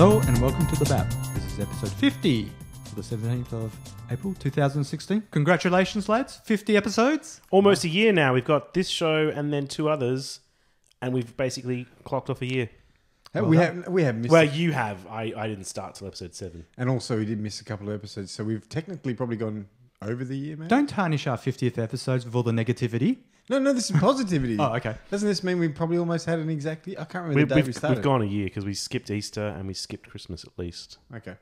Hello and welcome to The BAP. This is episode 50 for the 17th of April 2016. Congratulations, lads. 50 episodes. Almost a year now. We've got this show and then two others, and we've basically clocked off a year. Well, we have missed... Well, you have. I didn't start till episode 7. And also we did miss a couple of episodes, so we've technically probably gone over the year, man. Don't tarnish our 50th episodes with all the negativity. No, this is positivity. Oh, okay. Doesn't this mean we probably almost had an exact year? I can't remember the day we started. We've gone a year because we skipped Easter and we skipped Christmas at least. Okay.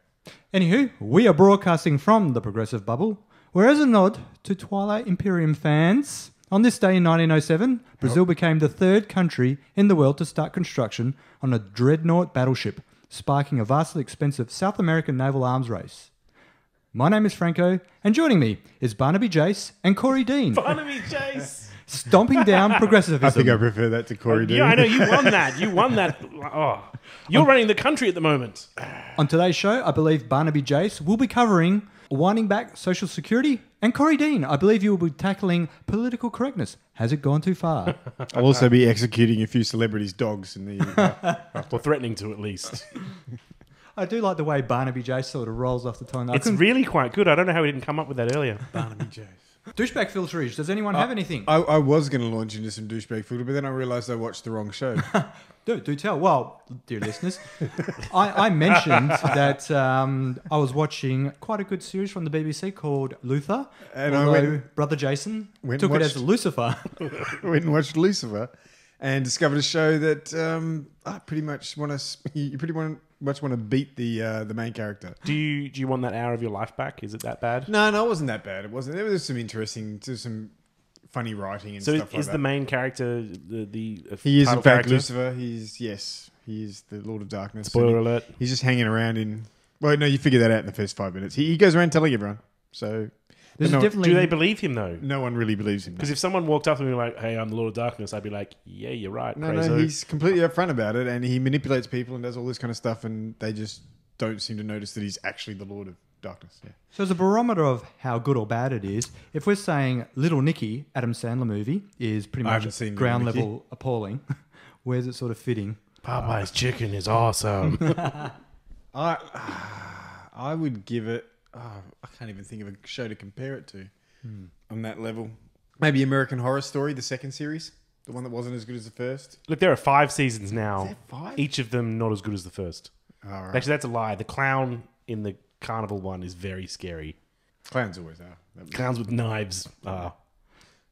Anywho, we are broadcasting from the Progressive Bubble, where as a nod to Twilight Imperium fans, on this day in 1907, Brazil became the third country in the world to start construction on a dreadnought battleship, sparking a vastly expensive South American naval arms race. My name is Franco, and joining me is Barnaby Joyce and Corey Dean. Barnaby Joyce! Stomping down progressivism. I think I prefer that to Corey Dean. Yeah, I know. You won that. Oh, you're running the country at the moment. On today's show, I believe Barnaby Joyce will be covering winding back Social Security. And Corey Dean, I believe you will be tackling political correctness. Has it gone too far? I'll also be executing a few celebrities' dogs in the... or threatening to, at least. I do like the way Barnaby Joyce sort of rolls off the tongue. It's really quite good. I don't know how we didn't come up with that earlier. Barnaby Joyce. Douchebag filterage. Does anyone have anything? I was going to launch into some douchebag filter, but then I realised I watched the wrong show. do tell. Well, dear listeners, I mentioned that I was watching quite a good series from the BBC called Luther. And Brother Jason took it as Lucifer. Went and watched Lucifer and discovered a show that you pretty much want to beat the main character. Do you want that hour of your life back? Is it that bad? No, it wasn't that bad. It wasn't. There was some interesting, some funny writing and stuff like that. So is the main character the he is in fact Lucifer. He is the Lord of Darkness. Spoiler alert. He's just hanging around in... Well, no, you figure that out in the first 5 minutes. He goes around telling everyone. So... do they believe him though? No one really believes him. Because if someone walked up and be like, "Hey, I'm the Lord of Darkness," I'd be like, "Yeah, you're right." No, he's completely upfront about it, and he manipulates people and does all this kind of stuff, and they just don't seem to notice that he's actually the Lord of Darkness. Yeah. So as a barometer of how good or bad it is, if we're saying Little Nicky, Adam Sandler movie, is pretty much ground level appalling, where's it sort of fitting? Popeye's chicken is awesome. I would give it... Oh, I can't even think of a show to compare it to on that level. Maybe American Horror Story, the second series. The one that wasn't as good as the first. Look, there are 5 seasons now. Is there 5? Each of them not as good as the first. Oh, right. Actually, that's a lie. The clown in the carnival one is very scary. Clowns always are. Clowns with knives are.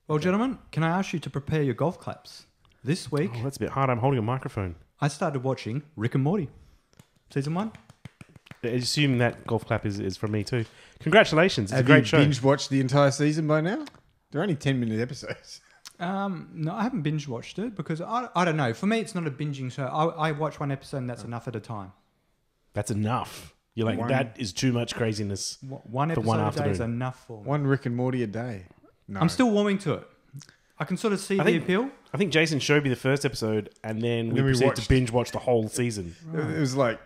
Well, gentlemen, can I ask you to prepare your golf claps? This week... Oh, that's a bit hard. I'm holding a microphone. I started watching Rick and Morty. Season 1. I assume that golf clap is from me too. Congratulations. It's a great show. Have you binge-watched the entire season by now? They're only 10-minute episodes. No, I haven't binge-watched it because I don't know. For me, it's not a binging show. I watch one episode and that's enough at a time. That's enough. You're like, that is too much craziness. One episode a day is enough for me. One Rick and Morty a day. No. I'm still warming to it. I can sort of see the appeal. I think Jason showed me the first episode and then we proceeded to binge-watch the whole season. Right. It was like...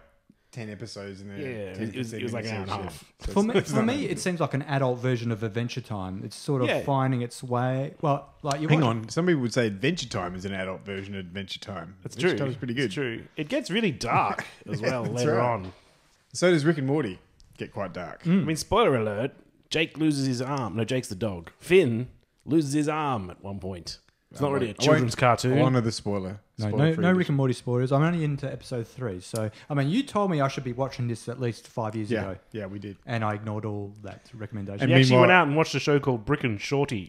10 episodes in there. Yeah, it was like an hour and a half. So for me, it seems like an adult version of Adventure Time. It's sort of finding its way. Well, like hang on. Some people would say Adventure Time is an adult version of Adventure Time. That's true. Adventure Time is pretty good. It's true. It gets really dark as well later on. So does Rick and Morty get quite dark. I mean, spoiler alert, Jake loses his arm. No, Jake's the dog. Finn loses his arm at one point. It's not really a children's cartoon. I'll honour the spoiler. No Rick and Morty spoilers. I'm only into episode 3. So, I mean, you told me I should be watching this at least 5 years ago. Yeah, we did. And I ignored all that recommendation. And we actually went out and watched a show called Brick and Shorty.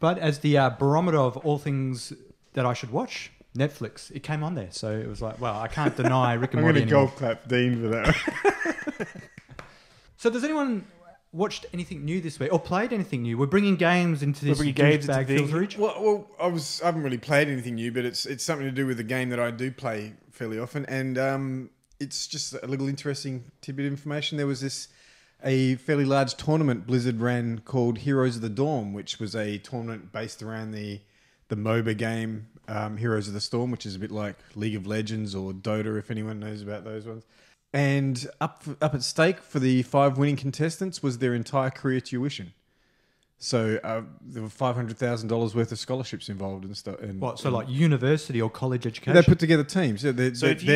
But as the barometer of all things that I should watch, Netflix, it came on there. So it was like, well, I can't deny Rick and Morty anymore. I'm going to golf clap Dean for that. So does anyone... watched anything new this week or played anything new? We're bringing games into this douchebag filterage. Well, I haven't really played anything new, but it's something to do with a game that I do play fairly often, and it's just a little interesting tidbit of information. There was a fairly large tournament Blizzard ran called Heroes of the Dawn, which was a tournament based around the MOBA game Heroes of the Storm, which is a bit like League of Legends or Dota, if anyone knows about those ones. And up at stake for the 5 winning contestants was their entire career tuition. So there were $500,000 worth of scholarships involved and stuff. What? So like university or college education? They put together teams. Yeah, their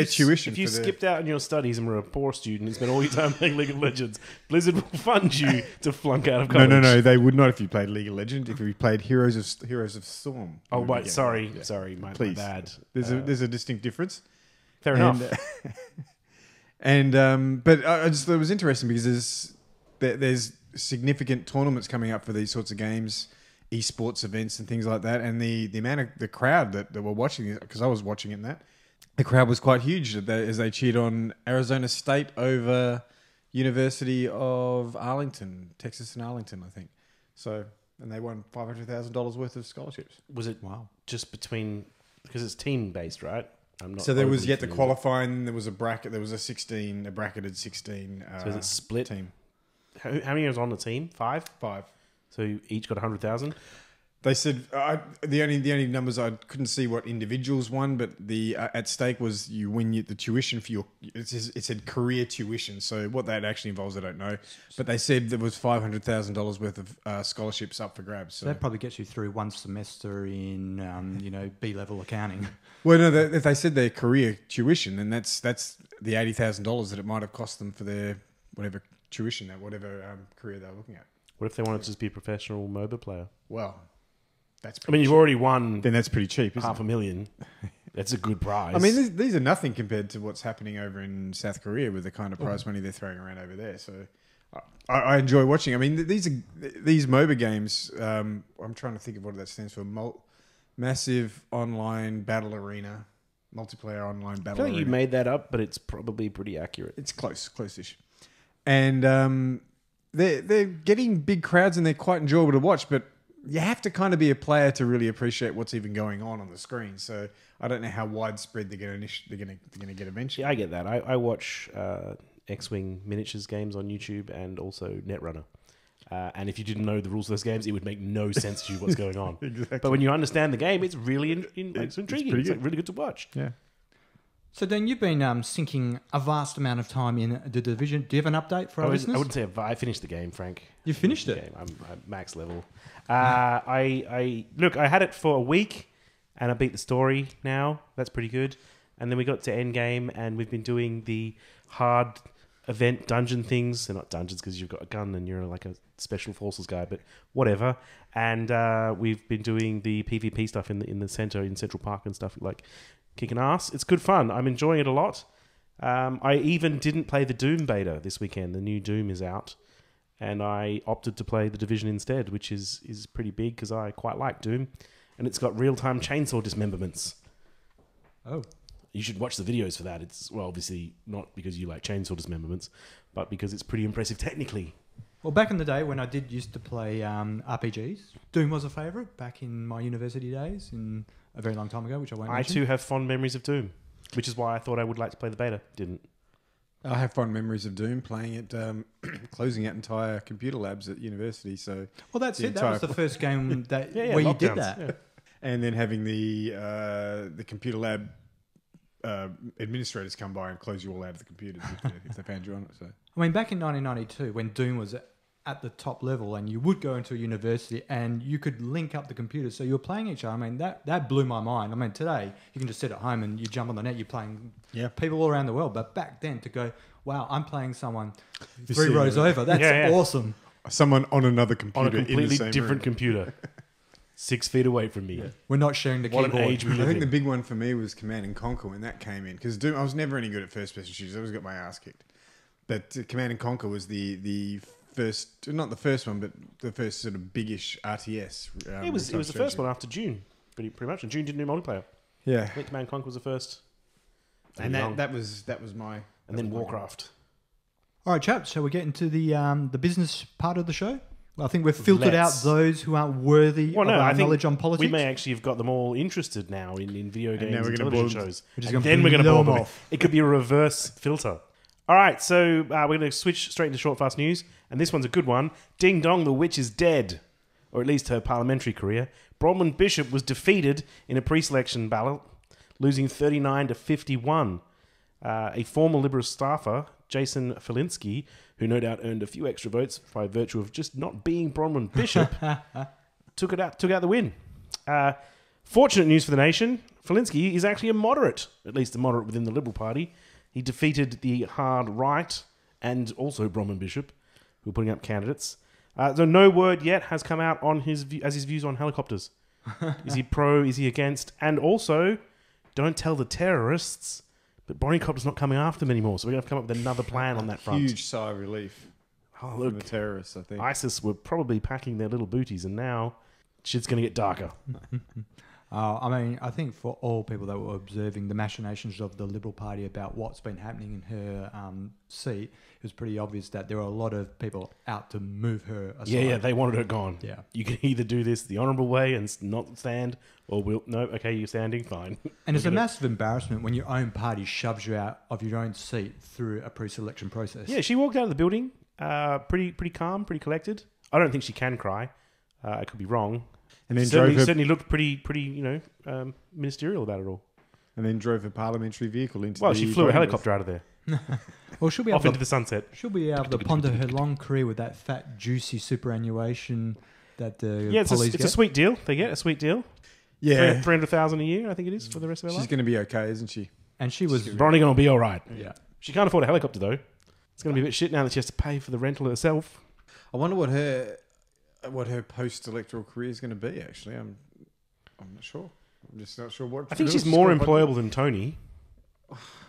tuition. If you skipped out in your studies and were a poor student and spent all your time playing League of Legends, Blizzard will fund you to flunk out of college. No. They would not if you played League of Legends. If you played Heroes of Storm. Oh wait, sorry, my bad. There's a distinct difference. Fair enough. But I just thought it was interesting because there's significant tournaments coming up for these sorts of games, esports events and things like that, and the amount of the crowd that were watching it, because I was watching it in that, the crowd was quite huge as they cheered on Arizona State over University of Arlington, Texas and Arlington, I think. So, and they won $500,000 worth of scholarships. Was it just between, because it's team based, right? So there was yet the qualifying, there was a bracket, there was a bracketed 16 team. So is it split? Team. How many was on the team? Five. So each got 100,000. They said the only numbers I couldn't see what individuals won, but the at stake was you win the tuition for your. It said career tuition. So what that actually involves, I don't know. But they said there was $500,000 worth of scholarships up for grabs. So that probably gets you through one semester in B-level accounting. Well, no, if they said their career tuition, then that's the $80,000 that it might have cost them for their whatever tuition at whatever career they're looking at. What if they wanted to just be a professional MOBA player? Well, that's pretty cheap. You've already won. Then that's pretty cheap, isn't it? $500,000. That's a good prize. I mean, these are nothing compared to what's happening over in South Korea with the kind of prize money they're throwing around over there. So I enjoy watching. I mean, these MOBA games, I'm trying to think of what that stands for. Massive online battle arena, multiplayer online battle arena. I feel like you made that up, but it's probably pretty accurate. It's close-ish. And they're getting big crowds and they're quite enjoyable to watch, but you have to kind of be a player to really appreciate what's even going on the screen. So I don't know how widespread they're going to get eventually. Yeah, I get that. I watch X-Wing miniatures games on YouTube and also Netrunner. And if you didn't know the rules of those games, it would make no sense to you what's going on. Exactly. But when you understand the game, it's really intriguing. It's like really good to watch. Yeah. So, Dan, you've been sinking a vast amount of time in The Division. Do you have an update for our listeners? I wouldn't say I finished the game, Frank. You finished it? Game. I'm max level. I had it for a week, and I beat the story now. That's pretty good. And then we got to endgame, and we've been doing the hard event dungeon things. They're not dungeons because you've got a gun and you're like a special forces guy, but whatever. And we've been doing the PvP stuff in the center, in Central Park and stuff like kicking ass. It's good fun. I'm enjoying it a lot. I even didn't play the Doom beta this weekend. The new Doom is out, and I opted to play The Division instead, which is pretty big because I quite like Doom, and it's got real-time chainsaw dismemberments. Oh. You should watch the videos for that. It's, well, obviously not because you like chainsaw dismemberments, but because it's pretty impressive technically. Well, back in the day when I did used to play RPGs, Doom was a favourite back in my university days in a very long time ago, which I won't mention. I too have fond memories of Doom, which is why I thought I would like to play the beta. Didn't. I have fond memories of Doom playing it, closing out entire computer labs at university. So well, that's it. That was the first game that where you did that. Yeah. And then having the computer lab administrators come by and close you all out of the computers if they found you on it. So I mean, back in 1992, when Doom was at the top level, and you would go into a university and you could link up the computers, so you were playing each other. I mean, that blew my mind. I mean, today you can just sit at home and you jump on the net, you're playing people all around the world. But back then, to go, wow, I'm playing someone three rows over. That's awesome. Someone on another computer, on a completely different computer. 6 feet away from me. Yeah. We're not sharing the keyboard. I think the big one for me was Command and Conquer when that came in. Because I was never any good at first-person shooters. I always got my ass kicked. But Command and Conquer was the first, not the first one, but the first sort of big-ish RTS. It was the first one after June, pretty much. And June did new multiplayer. Yeah. I think Command and Conquer was the first. And that was my... And then Warcraft. All right, chaps. Shall we get into the business part of the show? I think we've filtered out those who aren't worthy of our knowledge on politics. We may actually have got them all interested now in video games and television shows. And then we're going to blow them off. It could be a reverse filter. All right, so we're going to switch straight into short, fast news. And this one's a good one. Ding dong, the witch is dead. Or at least her parliamentary career. Bronwyn Bishop was defeated in a pre-selection ballot, losing 39-51. A former Liberal staffer, Jason Falinski, who no doubt earned a few extra votes by virtue of just not being Bronwyn Bishop, took out the win. Fortunate news for the nation, Falinski is actually a moderate, at least a moderate within the Liberal Party. He defeated the hard right and also Bronwyn Bishop, who are putting up candidates. So no word yet has come out on his views on helicopters. Is he pro? Is he against? And also, don't tell the terrorists, but Bonnie Copter's not coming after them anymore, so we're going to have to come up with another plan on that front. Huge sigh of relief from the terrorists, I think. ISIS were probably packing their little booties, and now shit's going to get darker. I mean, I think for all people that were observing the machinations of the Liberal Party about what's been happening in her seat, it was pretty obvious that there were a lot of people out to move her aside. Yeah, they wanted her gone. Yeah. You can either do this the honourable way and not stand, or we'll... No, okay, you're standing, fine. And it's a massive embarrassment when your own party shoves you out of your own seat through a pre-selection process. Yeah, she walked out of the building pretty calm, pretty collected. I don't think she can cry. I could be wrong. And then certainly looked pretty, you know, ministerial about it all. And then drove her parliamentary vehicle into. Well, she flew a helicopter out of there. Well, she'll be off into the sunset. She'll be able to ponder her long career with that fat, juicy superannuation that the police get. It's a sweet deal. They get a sweet deal. Yeah, 300,000 a year, I think it is, for the rest of her life. She's going to be okay, isn't she? And she was. Bronnie going to be all right. Yeah, she can't afford a helicopter though. It's going to be a bit shit now that she has to pay for the rental herself. I wonder what her post-electoral career is going to be, actually. I'm not sure. I'm just not sure what... I think she's more employable than Tony.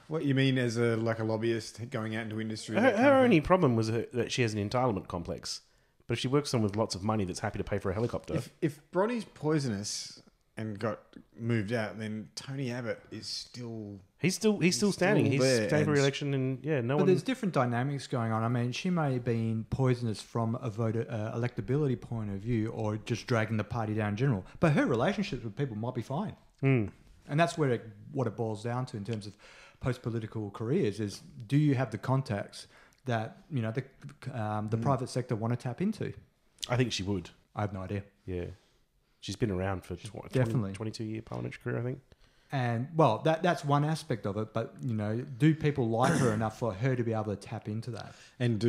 What you mean as a lobbyist going out into industry? Her only problem was that she has an entitlement complex. But if she works someone with lots of money that's happy to pay for a helicopter... If Bronnie's poisonous and got moved out, then Tony Abbott is still... He's still standing. He's standing for election, and but there's different dynamics going on. I mean, she may have been poisonous from a voter electability point of view, or just dragging the party down in general. But her relationships with people might be fine, and that's where what it boils down to in terms of post-political careers is: do you have the contacts that you know the private sector want to tap into? I think she would. I have no idea. Yeah, she's been around for 22-year parliamentary career, I think. And, well, that's one aspect of it, but, you know, do people like her enough for her to be able to tap into that? And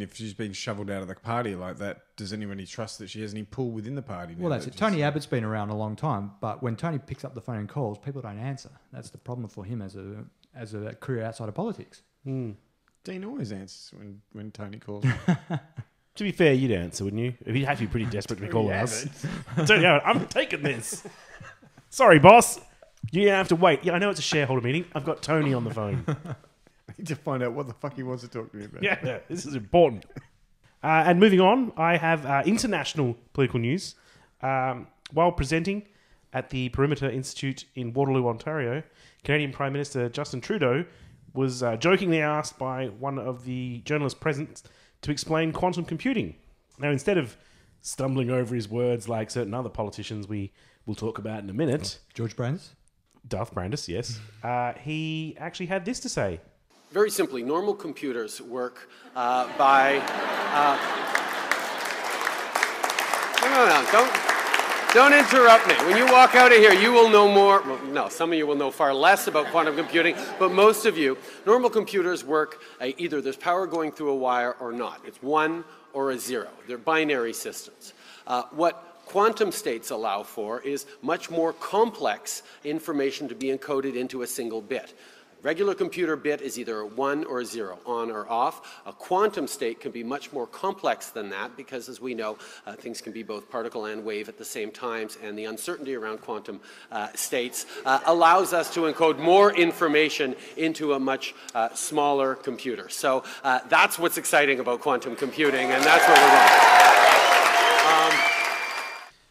if she's been shoveled out of the party like that, does anybody trust that she has any pull within the party? Well, that's it. Tony Abbott's been around a long time, but when Tony picks up the phone and calls, people don't answer. That's the problem for him as a career outside of politics. Mm. Dean always answers when Tony calls. To be fair, you'd answer, wouldn't you? He'd have to be pretty desperate to call us. Tony Abbott, I'm taking this. Sorry, boss. You have to wait. Yeah, I know it's a shareholder meeting. I've got Tony on the phone. I need to find out what the fuck he wants to talk to me about. Yeah, this is important. And moving on, I have international political news. While presenting at the Perimeter Institute in Waterloo, Ontario, Canadian Prime Minister Justin Trudeau was jokingly asked by one of the journalists present to explain quantum computing. Now, instead of stumbling over his words like certain other politicians we will talk about in a minute... George Brandis? Darth Brandis, yes. He actually had this to say. Very simply, normal computers work by... No, don't interrupt me. When you walk out of here, you will know more... Well, no, some of you will know far less about quantum computing, but most of you, normal computers work either there's power going through a wire or not. It's 1 or 0. They're binary systems. What quantum states allow for is much more complex information to be encoded into a single bit. A regular computer bit is either a 1 or 0, on or off. A quantum state can be much more complex than that because, as we know, things can be both particle and wave at the same times, and the uncertainty around quantum states allows us to encode more information into a much smaller computer. So that's what's exciting about quantum computing, and that's what we're doing.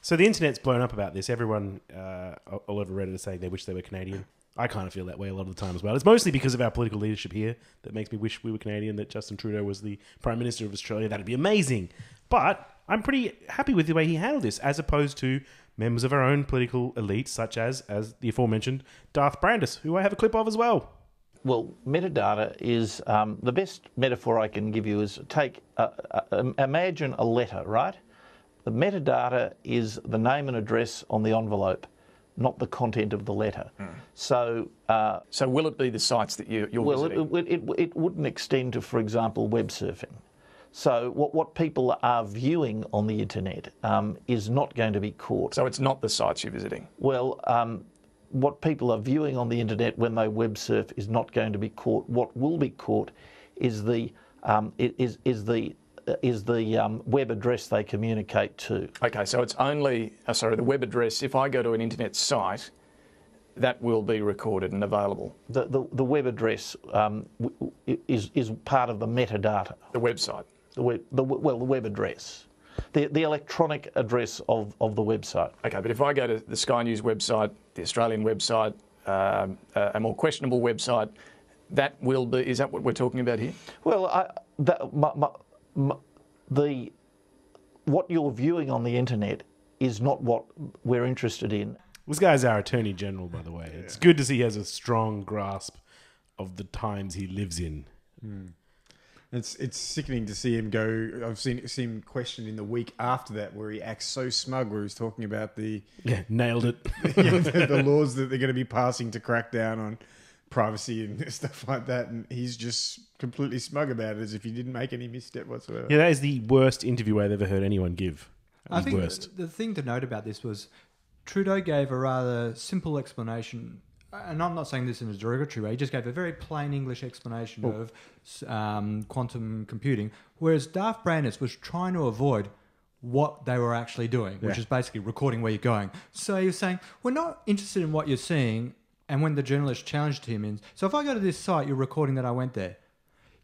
So the internet's blown up about this. Everyone all over Reddit is saying they wish they were Canadian. I kind of feel that way a lot of the time as well. It's mostly because of our political leadership here that makes me wish we were Canadian, that Justin Trudeau was the Prime Minister of Australia. That'd be amazing. But I'm pretty happy with the way he handled this, as opposed to members of our own political elite, such as the aforementioned Darth Brandis, who I have a clip of as well. Well, metadata is the best metaphor I can give you is imagine a letter, right? The metadata is the name and address on the envelope. not the content of the letter. Mm. So, so will it be the sites that you're visiting? Well, it wouldn't extend to, for example, web surfing. So what people are viewing on the internet is not going to be caught. So it's not the sites you're visiting? Well, what people are viewing on the internet when they web surf is not going to be caught. What will be caught is the web address they communicate to. Okay, so it's only the web address. If I go to an internet site, that will be recorded and available. The web address is part of the metadata. The website. Well, the web address. The electronic address of the website. Okay, but if I go to the Sky News website, the Australian website, a more questionable website, that will be, is that what we're talking about here? Well, what you're viewing on the internet is not what we're interested in. This guy's our Attorney General, by the way. Yeah. It's good to see he has a strong grasp of the times he lives in. Mm. It's sickening to see him go. I've seen him questioned in the week after that, where he acts so smug, where he's talking about the nailed it, the laws that they're going to be passing to crack down on privacy and stuff like that, and he's just completely smug about it, as if he didn't make any misstep whatsoever. Yeah, that is the worst interview I've ever heard anyone give. I think the thing to note about this was Trudeau gave a rather simple explanation. And I'm not saying this in a derogatory way. He just gave a very plain English explanation of quantum computing, whereas Darth Brandis was trying to avoid what they were actually doing, which is basically recording where you're going. So he was saying, we're not interested in what you're seeing. And when the journalist challenged him, so if I go to this site, you're recording that I went there.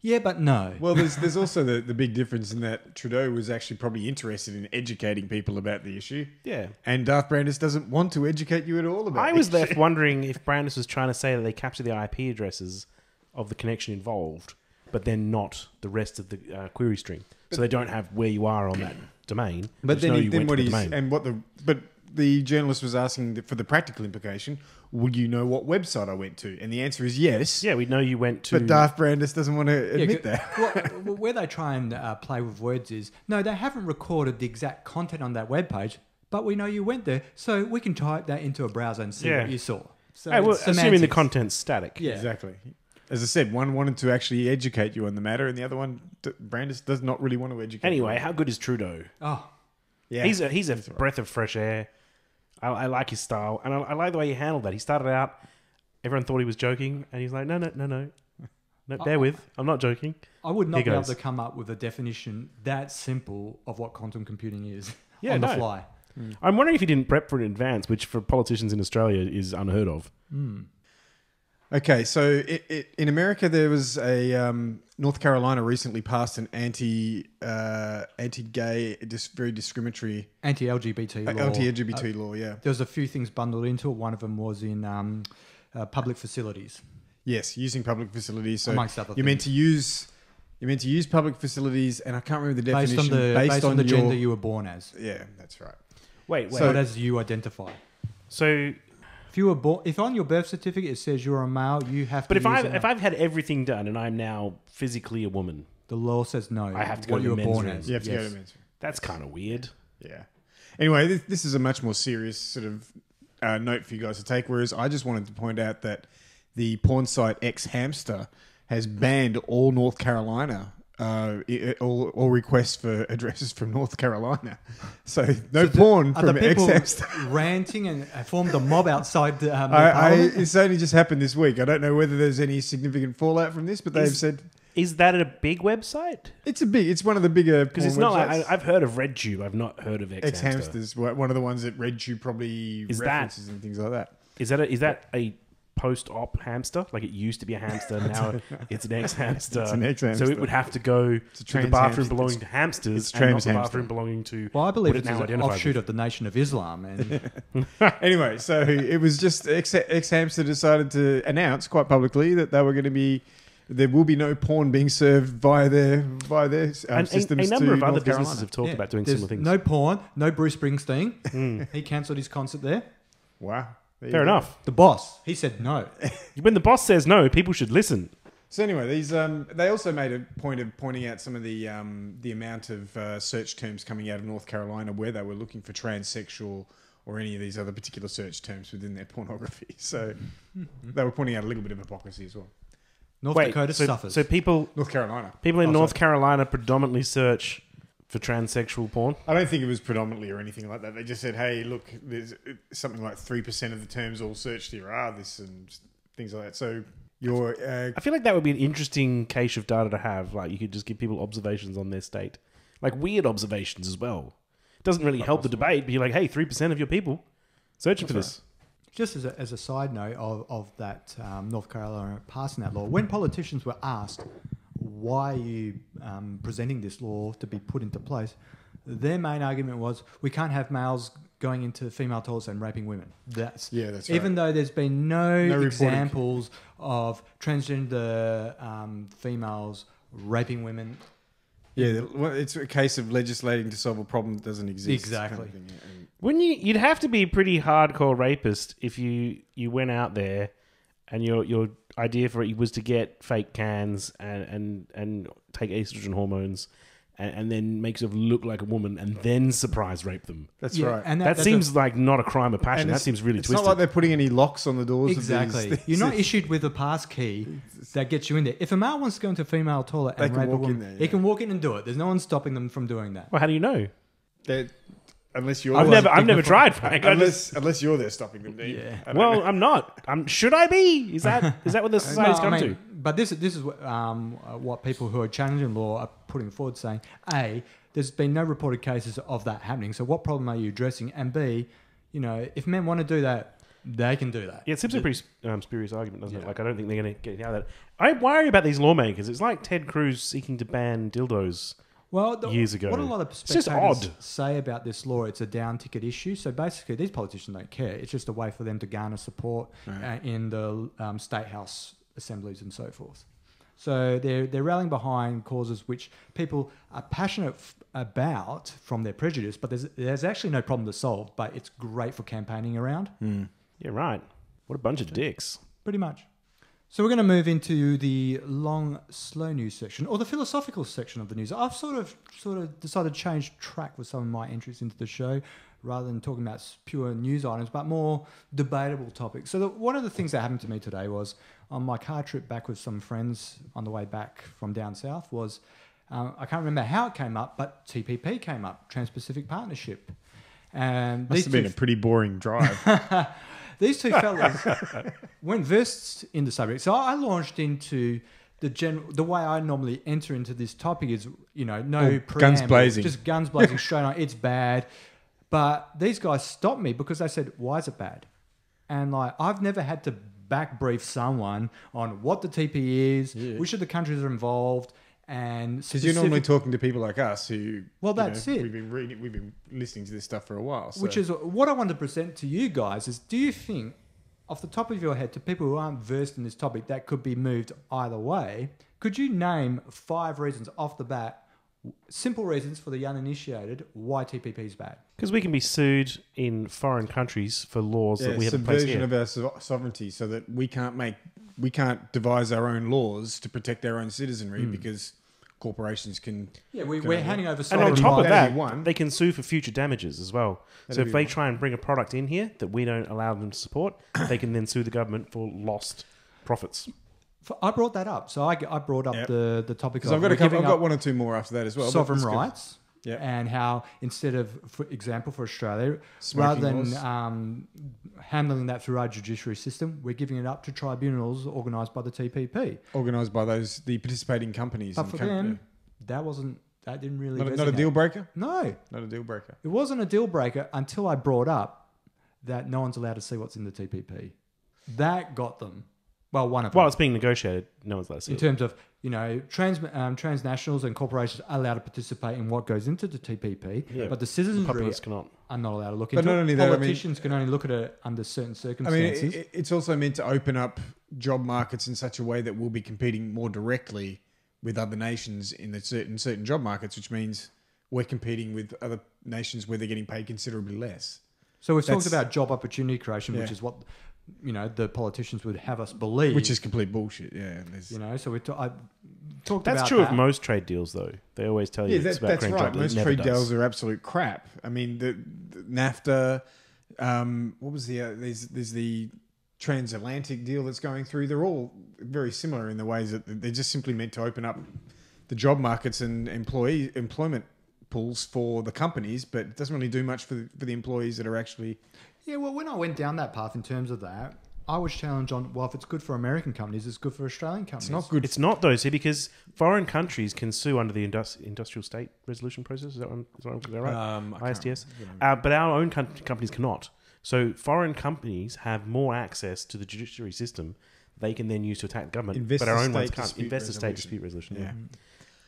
Yeah, but no. Well, there's also the big difference in that Trudeau was actually probably interested in educating people about the issue. Yeah. And Darth Brandis doesn't want to educate you at all about it. I was left wondering if Brandis was trying to say that they capture the IP addresses of the connection involved, but then not the rest of the query string. But so they don't have where you are on that domain. But then what he's... And what the... But the journalist was asking for the practical implication, would you know what website I went to? And the answer is yes. Yeah, we know you went to... But Darth Brandis doesn't want to admit that. Well, where they try and play with words is, no, they haven't recorded the exact content on that webpage, but we know you went there, so we can type that into a browser and see what you saw. So hey, well, assuming the content's static. Yeah. Exactly. As I said, one wanted to actually educate you on the matter, and the other one, Brandis does not really want to educate you. Anyway, how good is Trudeau? Oh, yeah. He's a breath of fresh air. I like his style, and I like the way he handled that. He started out, everyone thought he was joking, and he's like, no, bear with, I'm not joking. I would not be able to come up with a definition that simple of what quantum computing is on the fly. Mm. I'm wondering if he didn't prep for it in advance, which for politicians in Australia is unheard of. Mm. Okay, so in America, there was a... North Carolina recently passed an anti-gay, very discriminatory... Anti-LGBT law. Anti-LGBT law, yeah. There was a few things bundled into it. One of them was in public facilities. Yes, using public facilities. So amongst other things. You're meant to use public facilities, and I can't remember the definition. Based on the gender you were born as. Yeah, that's right. Wait. So as you identify. So... If you were born, if on your birth certificate it says you're a male, you have to. But if I've had everything done and I'm now physically a woman, the law says no. I have to go to the men's room. You have to go to the men's room. That's kind of weird. Yeah. Anyway, this is a much more serious sort of note for you guys to take. Whereas I just wanted to point out that the porn site Xhamster has banned all North Carolina. All requests for addresses from North Carolina, so no porn from Xhamster. Ranting and formed a mob outside. It's only just happened this week. I don't know whether there's any significant fallout from this, but they've said. Is that a big website? It's one of the bigger. Because it's not. I've heard of RedTube. I've not heard of Xhamster. Xhamster's one of the ones that RedTube probably references and things like that. Is that a post-op hamster, like it used to be a hamster, now it's an Xhamster. It's an Xhamster. So it would have to go to the bathroom belonging to hamsters, and not the bathroom belonging to. Well, I believe it's an offshoot of the Nation of Islam. And anyway, so it was just Xhamster decided to announce quite publicly that they were going to be. There will be no porn being served via their systems. A number of other businesses have talked about doing similar things. No porn, no Bruce Springsteen. Mm. He cancelled his concert there. Wow. Fair enough. The boss, he said no. When the boss says no, people should listen. So anyway, they also made a point of pointing out some of the amount of search terms coming out of North Carolina where they were looking for transsexual or any of these other particular search terms within their pornography. So they were pointing out a little bit of hypocrisy as well. North Dakota suffers. So people... North Carolina predominantly search for transsexual porn? I don't think it was predominantly or anything like that. They just said, hey, look, there's something like 3% of the terms all searched here are this and things like that. So... I feel like that would be an interesting cache of data to have. Like, you could just give people observations on their state. Like, weird observations as well. It doesn't really help the debate, but you're like, hey, 3% of your people searching for this. Just as a side note of that North Carolina passing that law, when politicians were asked, why are you presenting this law to be put into place, their main argument was, we can't have males going into female toilets and raping women. That's right. Even though there's been no examples of transgender females raping women. Yeah, well, it's a case of legislating to solve a problem that doesn't exist. Exactly. Kind of thing, yeah. Wouldn't you? You'd have to be a pretty hardcore rapist if you went out there and your idea for it was to get fake cans and take estrogen hormones. And then make yourself look like a woman and then surprise rape them. That's right. And that seems like not a crime of passion. That seems really twisted. It's not like they're putting any locks on the doors. Exactly. You're not issued with a pass key that gets you in there. If a male wants to go into a female toilet and rape a woman, he can walk in and do it. There's no one stopping them from doing that. Well, how do you know? Unless you're... I've never tried, Frank. Unless you're there stopping them, Dean. Yeah. Well, I'm not. Should I be? Is that what the society's come to? But this is what people who are challenging law are putting forward, saying, A, there's been no reported cases of that happening, so what problem are you addressing? And B, you know, if men want to do that, they can do that. Yeah, it seems a pretty spurious argument, doesn't it? Like, I don't think they're going to get out of that. I worry about these lawmakers. It's like Ted Cruz seeking to ban dildos. Well, years ago. What a lot of spectators say about this law, it's a down-ticket issue. So basically, these politicians don't care. It's just a way for them to garner support in the state house assemblies and so forth. So they're rallying behind causes which people are passionate about from their prejudice, but there's actually no problem to solve, but it's great for campaigning around. Mm. Yeah, right. What a bunch of dicks. Pretty much. So we're going to move into the long, slow news section, or the philosophical section of the news. I've sort of decided to change track with some of my entries into the show, rather than talking about pure news items, but more debatable topics. So one of the things that happened to me today was, on my car trip back with some friends on the way back from down south, was, I can't remember how it came up, but TPP came up, Trans-Pacific Partnership. And must have been a pretty boring drive. These two fellas went versed in the subject. So I launched into the way I normally enter into this topic is, you know, guns blazing. Just guns blazing straight on. It's bad. But these guys stopped me because they said, why is it bad? And like, I've never had to backbrief someone on what the TPE is, which of the countries are involved. Because you're normally talking to people like us who... Well, that's it. We've been listening to this stuff for a while. So. Which is what I want to present to you guys is, do you think, off the top of your head, to people who aren't versed in this topic, that could be moved either way, could you name 5 reasons off the bat, simple reasons for the uninitiated, why TPP is bad? Because we can be sued in foreign countries for laws that we have in place here. Subversion of our sovereignty, so that we can't devise our own laws to protect our own citizenry because corporations can... Yeah, we're handing over... And on top of that, they can sue for future damages as well. So if they try and bring a product in here that we don't allow them to support, they can then sue the government for lost profits. I brought that up. So I brought up the topic of... I've got 1 or 2 more after that as well. Sovereign rights. Yep. And how instead of, for example, for Australia, rather than handling that through our judiciary system, we're giving it up to tribunals organised by the TPP, organised by the participating companies. But for them, that didn't really not a deal breaker. No, not a deal breaker. It wasn't a deal breaker until I brought up that no one's allowed to see what's in the TPP. That got them. Well, one of them. It's being negotiated. No one's allowed to see it. In terms of, you know, transnationals and corporations are allowed to participate in what goes into the TPP, but the citizenry are not allowed to look into it. But not only that, politicians can only look at it under certain circumstances. I mean, it's also meant to open up job markets in such a way that we'll be competing more directly with other nations in the certain job markets, which means we're competing with other nations where they're getting paid considerably less. So we've talked about job opportunity creation, which is what... you know, the politicians would have us believe, which is complete bullshit. Yeah, you know. So I talked about that. That's true of most trade deals, though. They always tell you it's about... That's right. Most trade deals are absolute crap. I mean, the NAFTA What was the there's the transatlantic deal that's going through. They're all very similar in the ways that they're just simply meant to open up the job markets and employment pools for the companies, but it doesn't really do much for the employees that are actually... Yeah, well, when I went down that path in terms of that, I was challenged on, well, if it's good for American companies, it's good for Australian companies. It's not good. It's not, though, see, because foreign countries can sue under the industrial state resolution process. Is that right? ISDS. But our own companies cannot. So foreign companies have more access to the judiciary system they can then use to attack government, but our own ones can't. Investor-state dispute resolution.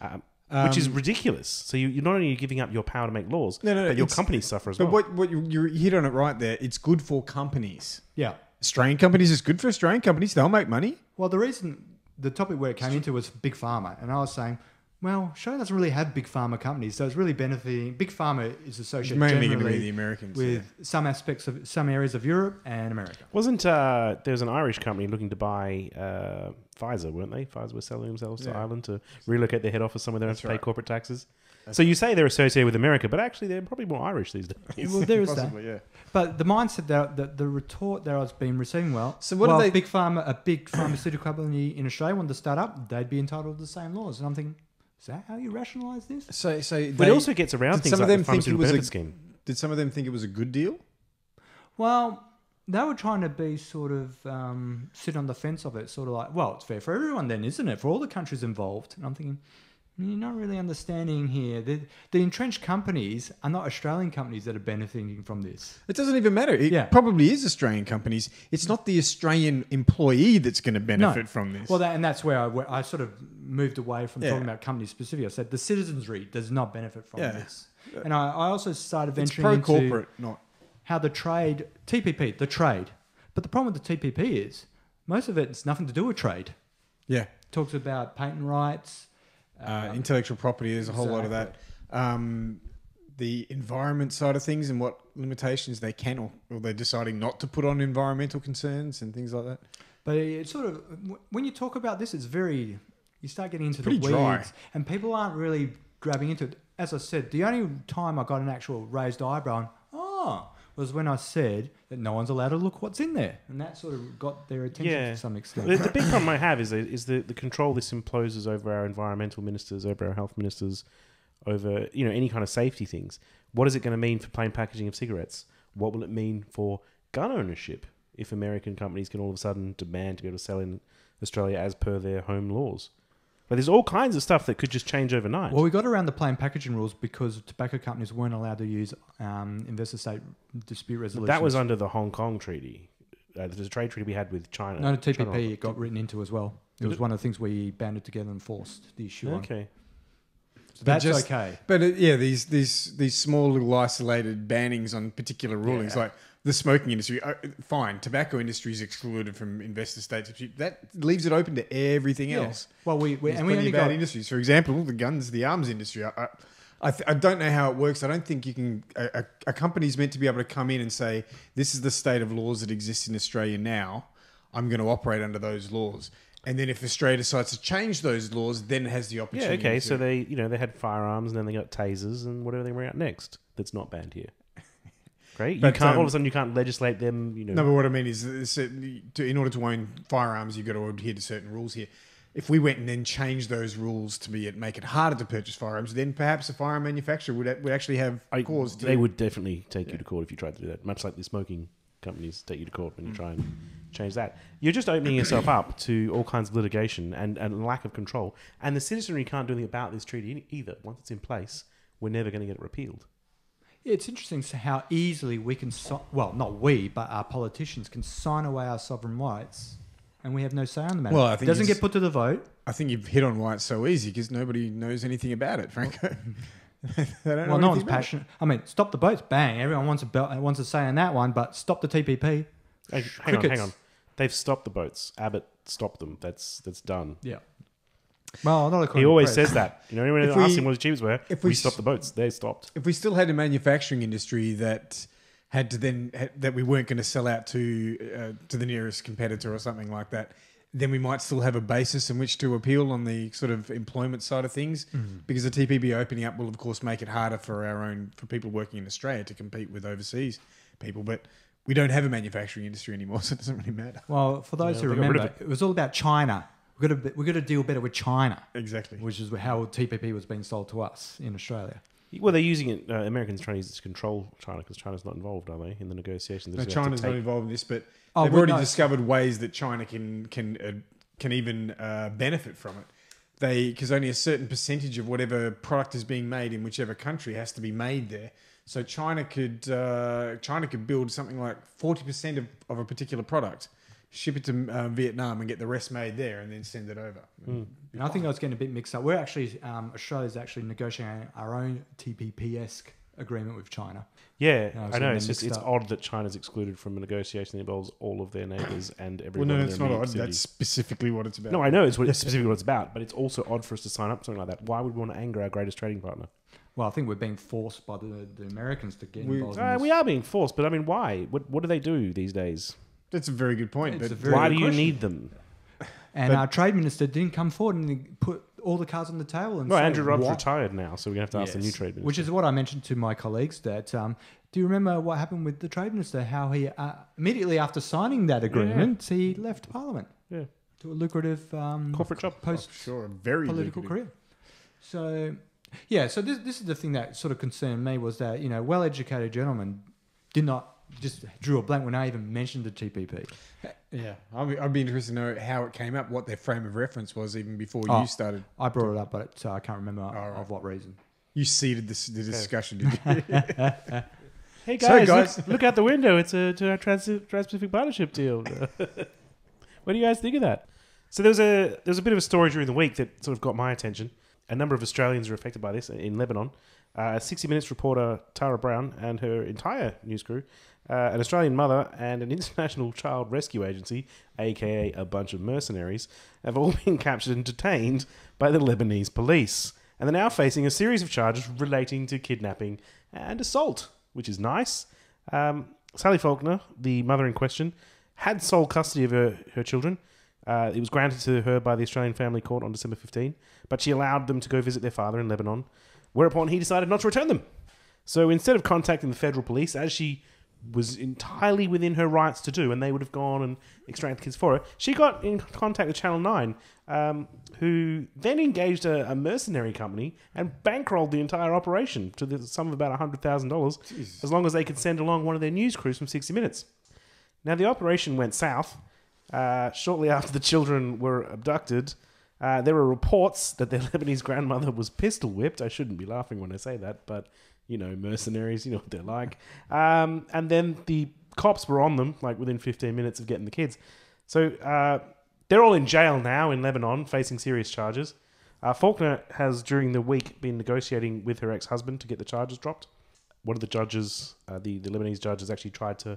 Yeah. Which is ridiculous. So you're not only giving up your power to make laws, but your companies suffer as well. But you hit on it right there. It's good for companies. Yeah. Australian companies is good for Australian companies. They'll make money. Well, the reason the topic where it came into was Big Pharma. And I was saying, well, Australia doesn't really have Big Pharma companies. So it's really benefiting. Big Pharma is associated mainly with the Americans, with some aspects of some areas of Europe and America. Wasn't there's an Irish company looking to buy Pfizer, weren't they? Pfizer were selling themselves to Ireland to relocate their head office somewhere. They don't have to pay corporate taxes. So you say they're associated with America, but actually they're probably more Irish these days. Well, there is possibly, that. Yeah. But the mindset that the retort that I've been receiving, so what are they? Big Pharma, a big pharmaceutical company in Australia, wanted to start up, they'd be entitled to the same laws. And I'm thinking, is that how you rationalise this? But it also gets around things like the pharmaceutical benefit scheme. Did some of them think it was a good deal? Well, they were trying to be sort of sit on the fence of it, sort of like, well, it's fair for everyone then, isn't it? For all the countries involved. And I'm thinking, you're not really understanding here. The entrenched companies are not Australian companies that are benefiting from this. It doesn't even matter. It probably is Australian companies. It's not the Australian employee that's going to benefit from this. Well, and that's where I sort of moved away from talking about companies specifically. I said the citizenry does not benefit from this. And I also started venturing into pro-corporate, not how the trade, TPP, the trade. But the problem with the TPP is most of it has nothing to do with trade. Yeah. It talks about patent rights. Intellectual property, there's a whole lot of that. The environment side of things and what limitations they can or they're deciding not to put on environmental concerns and things like that. But it's sort of, when you talk about this, it's very, you start getting into the weeds. Dry. And people aren't really grabbing into it. As I said, the only time I got an actual raised eyebrow and, was when I said that no one's allowed to look what's in there. And that sort of got their attention to some extent. The big problem I have is the control this imposes over our environmental ministers, over our health ministers, over any kind of safety things. What is it going to mean for plain packaging of cigarettes? What will it mean for gun ownership if American companies can all of a sudden demand to be able to sell in Australia as per their home laws? But there's all kinds of stuff that could just change overnight. Well, we got around the plain packaging rules because tobacco companies weren't allowed to use investor-state dispute resolution. That was under the Hong Kong treaty. There's a trade treaty we had with China. No, the TPP China it got written into as well. It was one of the things we banded together and forced the issue on. So that's okay. But these small little isolated bannings on particular rulings like the smoking industry, fine. Tobacco industry is excluded from investor-state dispute. That leaves it open to everything else. Well, we only got industries. For example, the guns, the arms industry. I don't know how it works. I don't think you can. A company's meant to be able to come in and say, "This is the state of laws that exist in Australia now. I'm going to operate under those laws." And then if Australia decides to change those laws, then it has the opportunity. Yeah, okay. So they had firearms, and then they got tasers and whatever they bring out next that's not banned here. Great. But you can't all of a sudden you can't legislate them. No, but what I mean is in order to own firearms, you've got to adhere to certain rules here. If we went and then changed those rules to make it harder to purchase firearms, then perhaps a firearm manufacturer would actually have cause to... They would definitely take you to court if you tried to do that, much like the smoking companies take you to court when you try and change that. You're just opening yourself up to all kinds of litigation and lack of control. And the citizenry can't do anything about this treaty either. Once it's in place, we're never going to get it repealed. It's interesting how easily we can... well, not we, but our politicians can sign away our sovereign rights and we have no say on the matter. Well, I think it doesn't get put to the vote. I think you've hit on why it's so easy because nobody knows anything about it, Franco. Well, no one's passionate. I mean, stop the boats, bang. Everyone wants a say on that one, but stop the TPP. Hey, hang on. They've stopped the boats. Abbott stopped them. That's done. Yeah. Well, he always says that. Anyone asks him what the cheapest were, if we stopped the boats, they stopped. If we still had a manufacturing industry that had to that we weren't going to sell out to the nearest competitor or something like that, then we might still have a basis in which to appeal on the sort of employment side of things, because the TPP opening up will of course make it harder for people working in Australia to compete with overseas people, but we don't have a manufacturing industry anymore, so it doesn't really matter. Well, for those who remember, it was all about China. We've got to deal better with China. Exactly. Which is how TPP was being sold to us in Australia. Well, they're using it, Americans trying to use it to control China because China's not involved, are they, in the negotiations? No, China's not involved in this, but they've already discovered ways that China can even benefit from it. Because only a certain percentage of whatever product is being made in whichever country has to be made there. So China could build something like 40% of a particular product, ship it to Vietnam and get the rest made there and then send it over. Mm. And I think I was getting a bit mixed up. We're actually, Australia's actually negotiating our own TPP-esque agreement with China. Yeah, I know. It's just it's odd that China's excluded from a negotiation that involves all of their neighbours and everyone. Well, no, it's not odd. That's specifically what it's about. No, I know it's specifically what it's about, but it's also odd for us to sign up to something like that. Why would we want to anger our greatest trading partner? Well, I think we're being forced by the Americans to get involved. We are being forced, but I mean, why? What do they do these days? That's a very good point. But why do you need them? And our trade minister didn't come forward and put all the cards on the table. And well, Andrew Robb's retired now, so we're going to have to ask the new trade minister. Which is what I mentioned to my colleagues, that do you remember what happened with the trade minister? How he, immediately after signing that agreement, he left Parliament to a lucrative corporate job, political career. So, yeah, so this is the thing that sort of concerned me, was that, you know, well-educated gentlemen did not... just drew a blank when I even mentioned the TPP. Yeah, I'd be interested to know how it came up, what their frame of reference was even before you started. I brought it up, but I can't remember of what reason. You seeded the discussion, didn't you? Hey, guys, look out the window. It's a Trans-Pacific Partnership deal. What do you guys think of that? So there was a bit of a story during the week that sort of got my attention. A number of Australians are affected by this in Lebanon. 60 Minutes reporter Tara Brown and her entire news crew, an Australian mother and an international child rescue agency, aka a bunch of mercenaries, have all been captured and detained by the Lebanese police. And they're now facing a series of charges relating to kidnapping and assault, which is nice. Sally Faulkner, the mother in question, had sole custody of her children. It was granted to her by the Australian Family Court on December 15, but she allowed them to go visit their father in Lebanon, whereupon he decided not to return them. So instead of contacting the federal police, as she was entirely within her rights to do, and they would have gone and extracted the kids for her, she got in contact with Channel 9, who then engaged a mercenary company and bankrolled the entire operation to the sum of about $100,000, as long as they could send along one of their news crews from 60 Minutes. Now, the operation went south. Shortly after the children were abducted, there were reports that their Lebanese grandmother was pistol whipped. I shouldn't be laughing when I say that, but, you know, mercenaries, you know what they're like. And then the cops were on them, like, within 15 minutes of getting the kids. So they're all in jail now in Lebanon, facing serious charges. Faulkner has, during the week, been negotiating with her ex-husband to get the charges dropped. One of the judges, the Lebanese judge, has actually tried to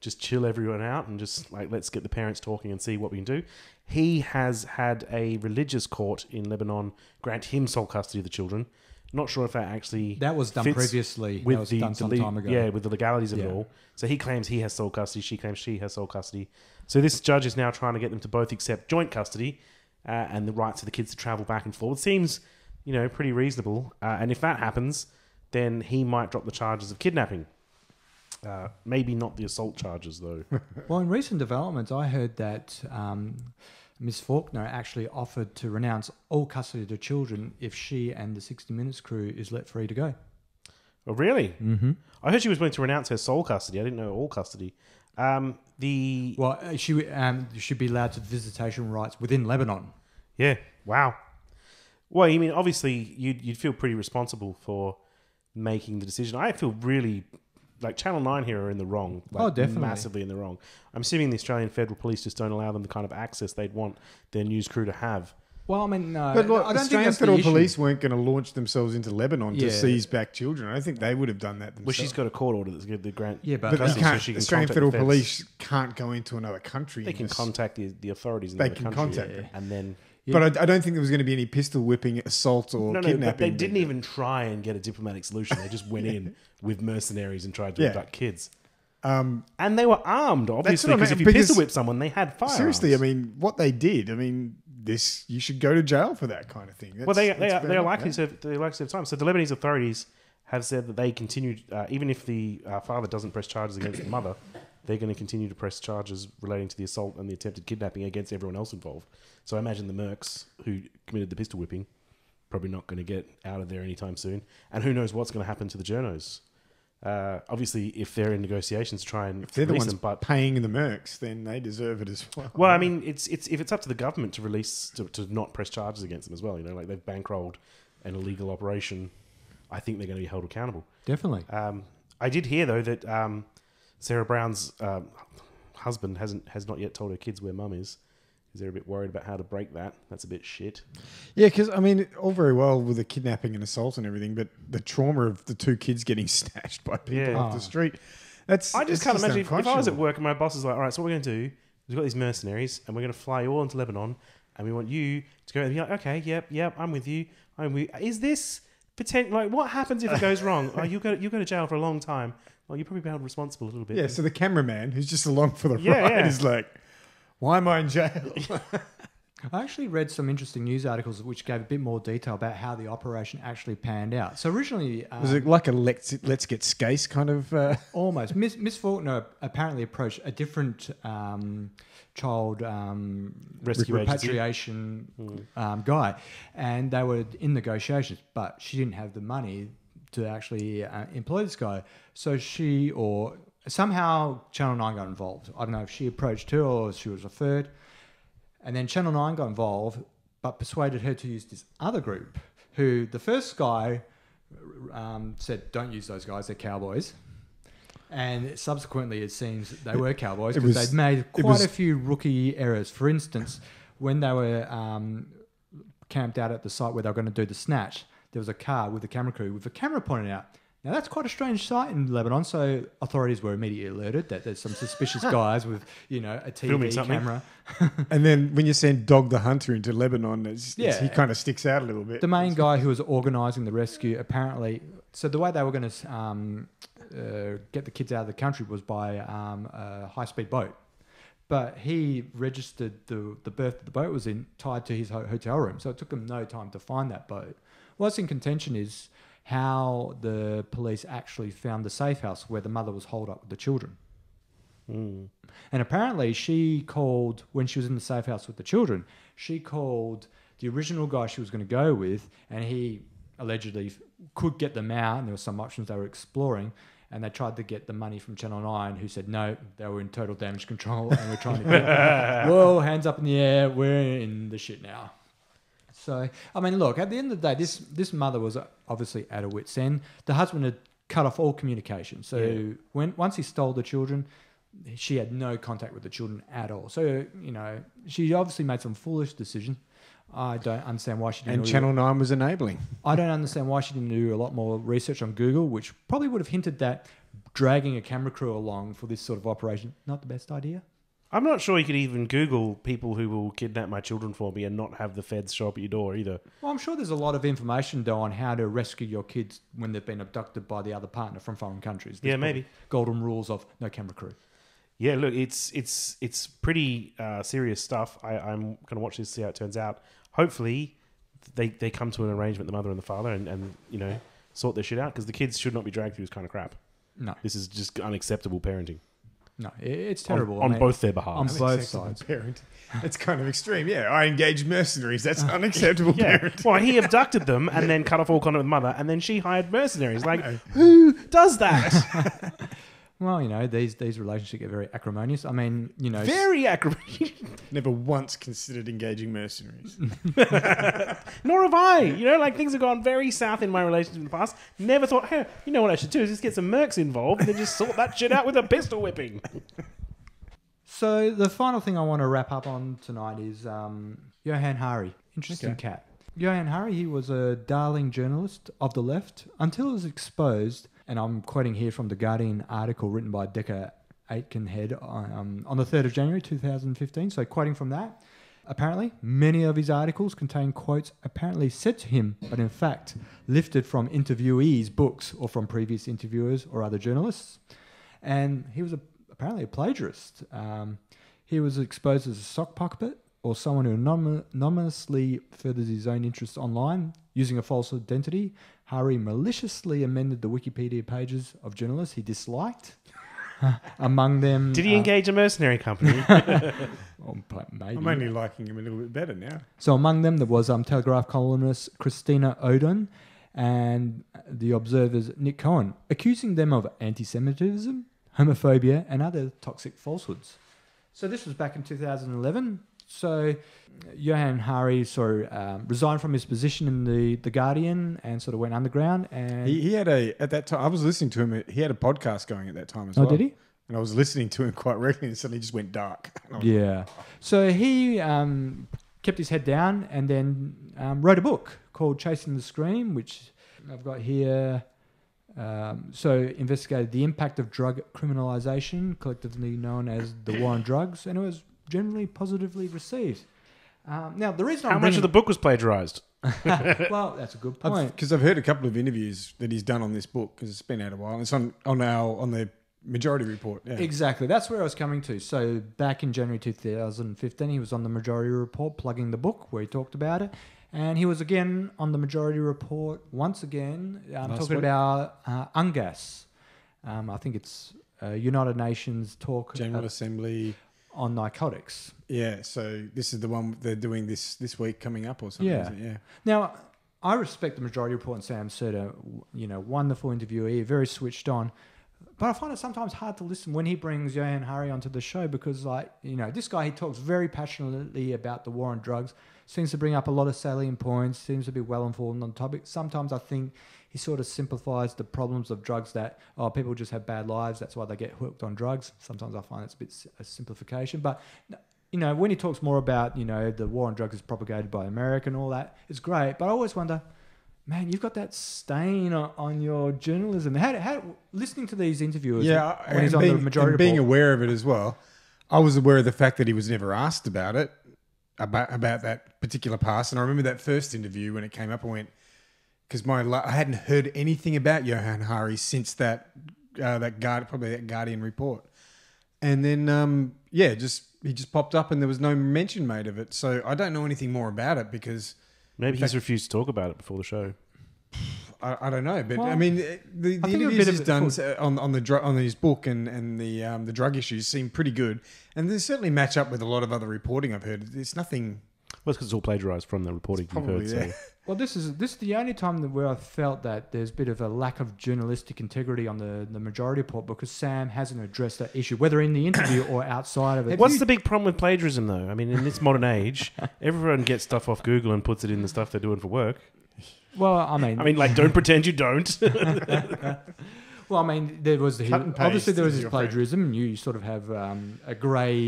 just chill everyone out and just, like, let's get the parents talking and see what we can do. He has had a religious court in Lebanon grant him sole custody of the children. Not sure if that actually... That was done previously. That was done some time ago. Yeah, with the legalities of it all. So he claims he has sole custody. She claims she has sole custody. So this judge is now trying to get them to both accept joint custody and the rights of the kids to travel back and forth. Seems, you know, pretty reasonable. And if that happens, then he might drop the charges of kidnapping. Maybe not the assault charges, though. Well, in recent developments, I heard that Ms. Faulkner actually offered to renounce all custody of the children if she and the 60 Minutes crew is let free to go. Oh, really? Mm-hmm. I heard she was willing to renounce her sole custody. I didn't know all custody. She should be allowed to visitation rights within Lebanon. Yeah. Wow. Well, I mean, obviously, you'd feel pretty responsible for making the decision. I feel really... like, Channel 9 here are in the wrong. Like, oh, definitely. Massively in the wrong. I'm assuming the Australian Federal Police just don't allow them the kind of access they'd want their news crew to have. Well, I mean, no. But look, the Australian Federal Police weren't going to launch themselves into Lebanon to seize back children. I don't think they would have done that themselves. Well, she's got a court order that's good. The grant. Yeah, but the Australian Federal Police can't go into another country. They can contact the authorities in another country. They can contact them. And then... Yeah. But I don't think there was going to be any pistol whipping, assault, or kidnapping. But they didn't even try and get a diplomatic solution. They just went in with mercenaries and tried to abduct kids. And they were armed, obviously, because if you pistol whip someone, they had firearms. Seriously, I mean, what they did, I mean, this you should go to jail for that kind of thing. Well, they are likely to serve time. So the Lebanese authorities have said that they continue, even if the father doesn't press charges against the mother, they're going to continue to press charges relating to the assault and the attempted kidnapping against everyone else involved. So I imagine the mercs who committed the pistol whipping probably not going to get out of there anytime soon. And who knows what's going to happen to the journos. Obviously, if they're in negotiations, try and if they're the ones them, but paying the mercs, then they deserve it as well. Well, I mean, it's if it's up to the government to release to not press charges against them as well. You know, like they've bankrolled an illegal operation. I think they're going to be held accountable. Definitely. I did hear though that Sarah Brown's husband has not yet told her kids where mum is. They're a bit worried about how to break that. That's a bit shit. Yeah, because, I mean, all very well with the kidnapping and assault and everything, but the trauma of the two kids getting snatched by people off the street. I just can't imagine. If I was at work and my boss is like, all right, so what we're going to do is we've got these mercenaries and we're going to fly you all into Lebanon and we want you to go and be like, okay, yep, I'm with you. Is this potential? Like, what happens if it goes wrong? Oh, you go to jail for a long time. Well, you're probably be held responsible a little bit. Yeah, so the cameraman who's just along for the ride is like, why am I in jail? I actually read some interesting news articles which gave a bit more detail about how the operation actually panned out. So originally... was it like a let's get scase kind of... Almost. Miss Faulkner apparently approached a different child rescue repatriation guy, and they were in negotiations, but she didn't have the money to actually employ this guy. So she or... Somehow Channel 9 got involved. I don't know if she approached her or she was referred. And then Channel 9 got involved but persuaded her to use this other group who the first guy said, don't use those guys, they're cowboys. And subsequently it seems they were cowboys because they'd made quite a few rookie errors. For instance, when they were camped out at the site where they were going to do the snatch, there was a car with a camera crew with a camera pointed out. Now, that's quite a strange sight in Lebanon, so authorities were immediately alerted that there's some suspicious guys with, you know, a TV camera. And then when you send Dog the Hunter into Lebanon, he kind of sticks out a little bit. The main guy who was organising the rescue apparently... So the way they were going to get the kids out of the country was by a high-speed boat. But he registered the berth that the boat was in tied to his hotel room, so it took them no time to find that boat. What's in contention is... how the police actually found the safe house where the mother was holed up with the children. Mm. And apparently she called, when she was in the safe house with the children, she called the original guy she was going to go with, and he allegedly could get them out, and there were some options they were exploring, and they tried to get the money from Channel 9, who said, no, they were in total damage control, and we're trying to get them. Well, hands up in the air, we're in the shit now. So, I mean, look, at the end of the day, this mother was obviously at a wit's end. The husband had cut off all communication. So once he stole the children, she had no contact with the children at all. So, you know, she obviously made some foolish decision. I don't understand why she didn't... And Channel 9 was enabling. I don't understand why she didn't do a lot more research on Google, which probably would have hinted that dragging a camera crew along for this sort of operation, not the best idea. I'm not sure you could even Google people who will kidnap my children for me and not have the feds show up at your door either. Well, I'm sure there's a lot of information, though, on how to rescue your kids when they've been abducted by the other partner from foreign countries. There's maybe. Golden rules of no camera crew. Yeah, look, it's pretty serious stuff. I'm going to watch this, see how it turns out. Hopefully, they come to an arrangement, the mother and the father, and you know, sort their shit out, because the kids should not be dragged through this kind of crap. No. This is just unacceptable parenting. No, it's terrible. On both their behalf. On both sides. Parent. That's kind of extreme. Yeah, I engaged mercenaries. That's unacceptable parenting. Well, he abducted them and then cut off all contact with mother, and then she hired mercenaries. Like, who does that? Well, you know, these relationships get very acrimonious. I mean, you know... Very acrimonious. Never once considered engaging mercenaries. Nor have I. You know, like, things have gone very south in my relationship in the past. Never thought, hey, you know what I should do is just get some mercs involved and then just sort that shit out with a pistol whipping. So the final thing I want to wrap up on tonight is Johann Hari. Interesting cat. Johann Hari, he was a darling journalist of the left until it was exposed... And I'm quoting here from the Guardian article written by Decker Aitkenhead on the 3rd of January 2015. So quoting from that, apparently many of his articles contain quotes apparently said to him, but in fact lifted from interviewees' books or from previous interviewers or other journalists. And he was apparently a plagiarist. He was exposed as a sock puppet or someone who anonymously furthers his own interests online using a false identity. Hari maliciously amended the Wikipedia pages of journalists he disliked. Among them... Did he engage a mercenary company? Maybe. I'm only liking him a little bit better now. So among them, there was Telegraph columnist Christina Odon and The Observer's Nick Cohen, accusing them of anti-Semitism, homophobia and other toxic falsehoods. So this was back in 2011. So Johann Hari sort of resigned from his position in the Guardian and sort of went underground. And he had a, at that time, I was listening to him, he had a podcast going at that time as well. Oh, did he? And I was listening to him quite regularly and suddenly just went dark. Yeah. Like, oh. So he kept his head down and then wrote a book called Chasing the Scream, which I've got here. So investigated the impact of drug criminalization, collectively known as the war on drugs, and it was generally positively received. Now, the reason how much of the book was plagiarized? Well, that's a good point. Because I've heard a couple of interviews that he's done on this book because it's been out a while. It's on the Majority Report. Yeah. Exactly. That's where I was coming to. So back in January 2015, he was on the Majority Report plugging the book where he talked about it. And he was again on the Majority Report once again talking about UNGAS. I think it's United Nations talk. General Assembly. On narcotics. Yeah, so this is the one they're doing this week coming up or something, isn't it? Yeah. Now, I respect the Majority Report and Sam Serta, wonderful interviewee, very switched on. But I find it sometimes hard to listen when he brings Johann Hari onto the show because, this guy, he talks very passionately about the war on drugs, seems to bring up a lot of salient points, seems to be well informed on the topic. Sometimes I think he sort of simplifies the problems of drugs that, people just have bad lives, that's why they get hooked on drugs. Sometimes I find it's a bit a simplification. But, when he talks more about, the war on drugs is propagated by America and all that, it's great. But I always wonder... Man, you've got that stain on your journalism. How listening to these interviewers, when he's on the Majority Report, being aware of it as well. I was aware of the fact that he was never asked about it, about that particular past. And I remember that first interview when it came up. I went because I hadn't heard anything about Johann Hari since that that Guardian report. And then he just popped up and there was no mention made of it. So I don't know anything more about it because. Maybe he's refused to talk about it before the show. I don't know, but the interviews he's done on his book and the drug issues seem pretty good, and they certainly match up with a lot of other reporting I've heard. It's nothing. Well, it's because it's all plagiarized from the reporting you've heard. Yeah. So. Well, this is the only time where I felt that there's a bit of a lack of journalistic integrity on the Majority Report because Sam hasn't addressed that issue, whether in the interview or outside of it. What's the big problem with plagiarism, though? I mean, in this modern age, everyone gets stuff off Google and puts it in the stuff they're doing for work. Well, don't pretend you don't. Well, there was his plagiarism, and you sort of have a grey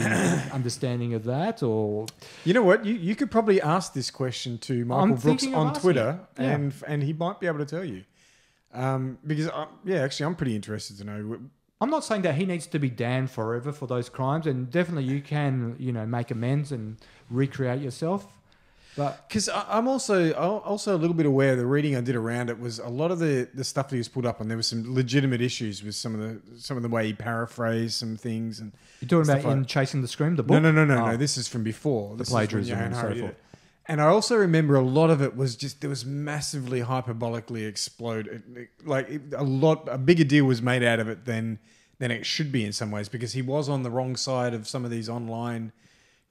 understanding of that, or you know what, you could probably ask this question to Michael Brooks on Twitter, and he might be able to tell you, because I'm pretty interested to know. I'm not saying that he needs to be damned forever for those crimes, and definitely you can make amends and recreate yourself. Because I'm also a little bit aware the reading I did around it was a lot of the stuff that he was pulled up on. There were some legitimate issues with some of the way he paraphrased some things. And you're talking about in Chasing the Scream, the book? No. This is from before. The plagiarism and so forth. And I also remember a lot of it was just there was massively hyperbolically exploded. A bigger deal was made out of it than it should be in some ways because he was on the wrong side of some of these online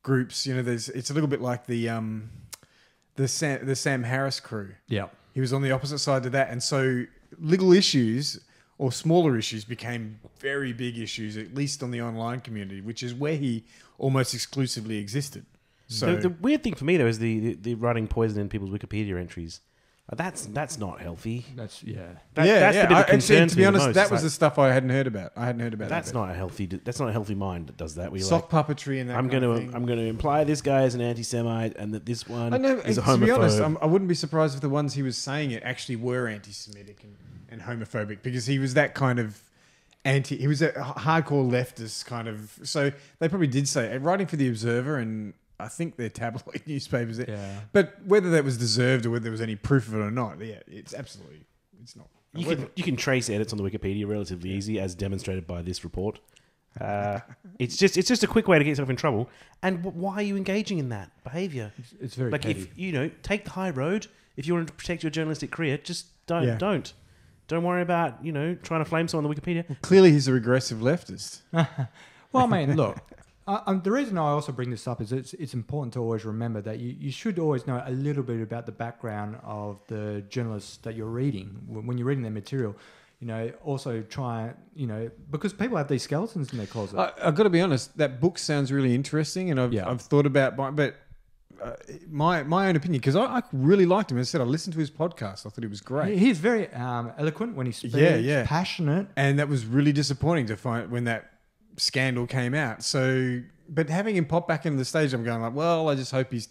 groups. It's a little bit like the Sam Harris crew. Yeah. He was on the opposite side to that. And so little issues or smaller issues became very big issues, at least on the online community, which is where he almost exclusively existed. So the weird thing for me, though, is the writing poison in people's Wikipedia entries. That's not healthy. That's the bit of concern. To be honest, that was the stuff I hadn't heard about. That's not a healthy mind that does that. Sock puppetry and that. I'm going to imply this guy is an anti-Semite and that this one is a homophobe. To be honest, I wouldn't be surprised if the ones he was saying it actually were anti-Semitic and homophobic because he was that kind of he was a hardcore leftist kind of. So they probably did say writing for the Observer and. I think they're tabloid newspapers. There. Yeah. But whether that was deserved or whether there was any proof of it or not, it's not. You can trace edits on the Wikipedia relatively easy, as demonstrated by this report. It's just a quick way to get yourself in trouble. And why are you engaging in that behaviour? It's very like petty. If you know, take the high road. If you want to protect your journalistic career, just don't. Yeah. Don't worry about, you know, trying to flame someone on the Wikipedia. Well, clearly, he's a regressive leftist. Well, I mean, look, the reason I also bring this up is it's important to always remember that you should always know a little bit about the background of the journalists that you're reading when you're reading their material. You know, also try, you know, because people have these skeletons in their closet. I've got to be honest, that book sounds really interesting, and I've thought about buying, but my own opinion, because I really liked him. As I said, I listened to his podcast. I thought he was great. He's very eloquent when he speaks, passionate. And that was really disappointing to find when that scandal came out. So, but having him pop back into the stage, I'm going like, well, I just hope he's